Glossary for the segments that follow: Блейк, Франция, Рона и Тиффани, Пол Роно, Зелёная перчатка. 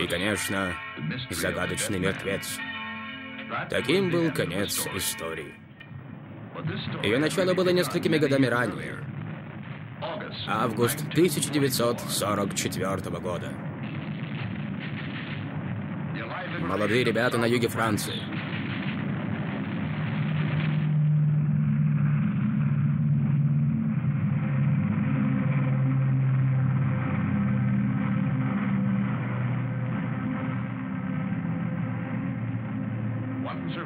И, конечно, загадочный мертвец. Таким был конец истории. Ее начало было несколькими годами ранее. Август 1944 года. Молодые ребята на юге Франции.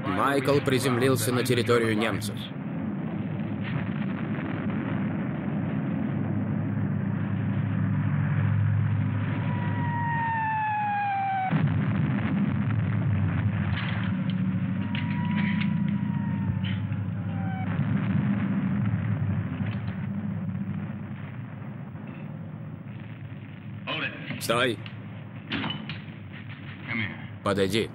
Майкл приземлился на территорию немцев. Стой! Подойди.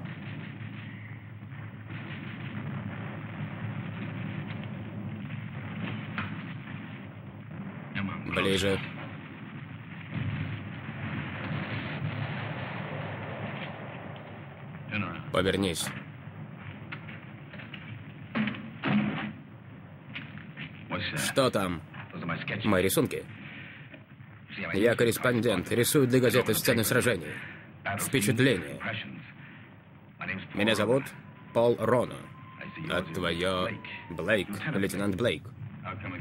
Ближе. Повернись. Что там? Мои рисунки. Я корреспондент, рисую для газеты сцены сражений. Впечатление. Меня зовут Пол Роно. А твое... Блейк, лейтенант Блейк.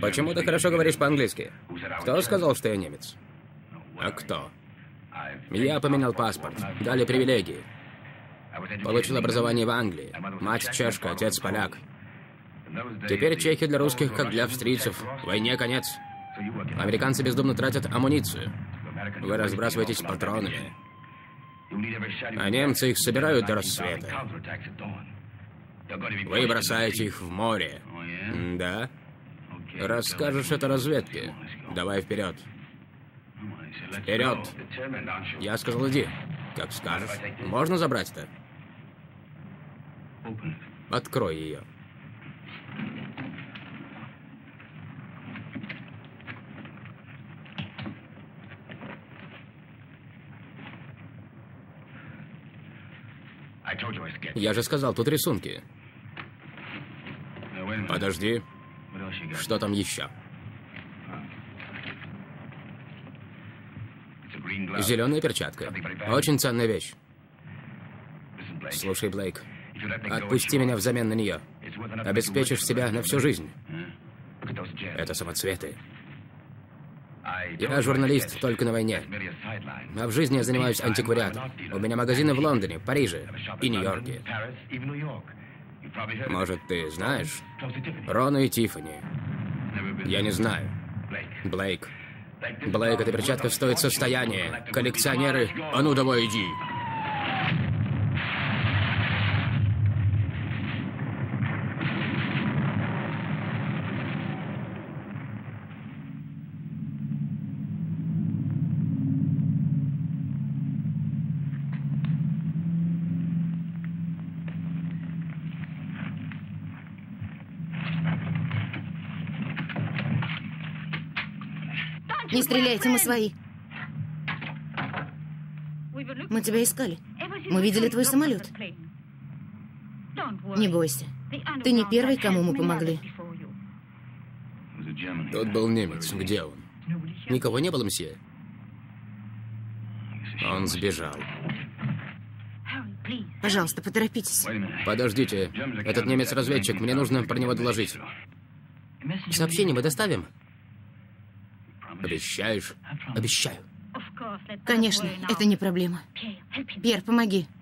Почему ты хорошо говоришь по-английски? Кто сказал, что я немец? А кто? Я поменял паспорт, дали привилегии. Получил образование в Англии. Мать чешка, отец поляк. Теперь чехи для русских, как для австрийцев. Войне конец. Американцы бездумно тратят амуницию. Вы разбрасываетесь патронами. А немцы их собирают до рассвета. Вы бросаете их в море. Да? Расскажешь это разведке. Давай вперед. Вперед. Я сказал, иди. Как скажешь. Можно забрать-то? Открой ее. Я же сказал, тут рисунки. Подожди. Что там еще? Зеленая перчатка. Очень ценная вещь. Слушай, Блейк, отпусти меня взамен на нее. Обеспечишь себя на всю жизнь. Это самоцветы. Я журналист только на войне. А в жизни я занимаюсь антиквариатом. У меня магазины в Лондоне, Париже и Нью-Йорке. Может, ты знаешь? Рона и Тиффани. Я не знаю. Блейк. Блейк, эта перчатка стоит состояние. Коллекционеры, а ну давай иди. Не стреляйте, мы свои. Мы тебя искали. Мы видели твой самолет. Не бойся. Ты не первый, кому мы помогли. Тот был немец. Где он? Никого не было, мсье? Он сбежал. Пожалуйста, поторопитесь. Подождите. Этот немец-разведчик. Мне нужно про него доложить. Сообщение мы доставим? Обещаешь? Обещаю. Конечно, это не проблема. Пьер, помоги.